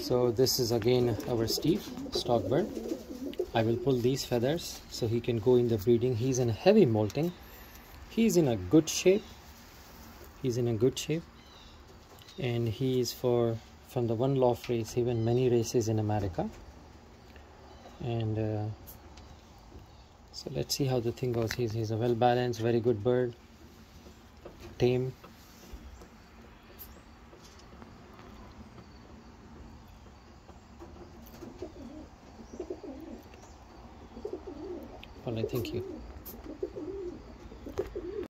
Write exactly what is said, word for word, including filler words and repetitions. So this is again our Steve, stock bird. I will pull these feathers so he can go in the breeding. He's in heavy molting. He's in a good shape. He's in a good shape. And he is for from the one loft race, even many races in America. And uh, so let's see how the thing goes. He's, he's a well-balanced, very good bird. Tame. Well, I thank you.